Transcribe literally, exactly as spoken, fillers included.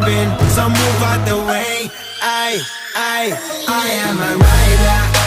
open, so move out the way. I, I, I am a rider.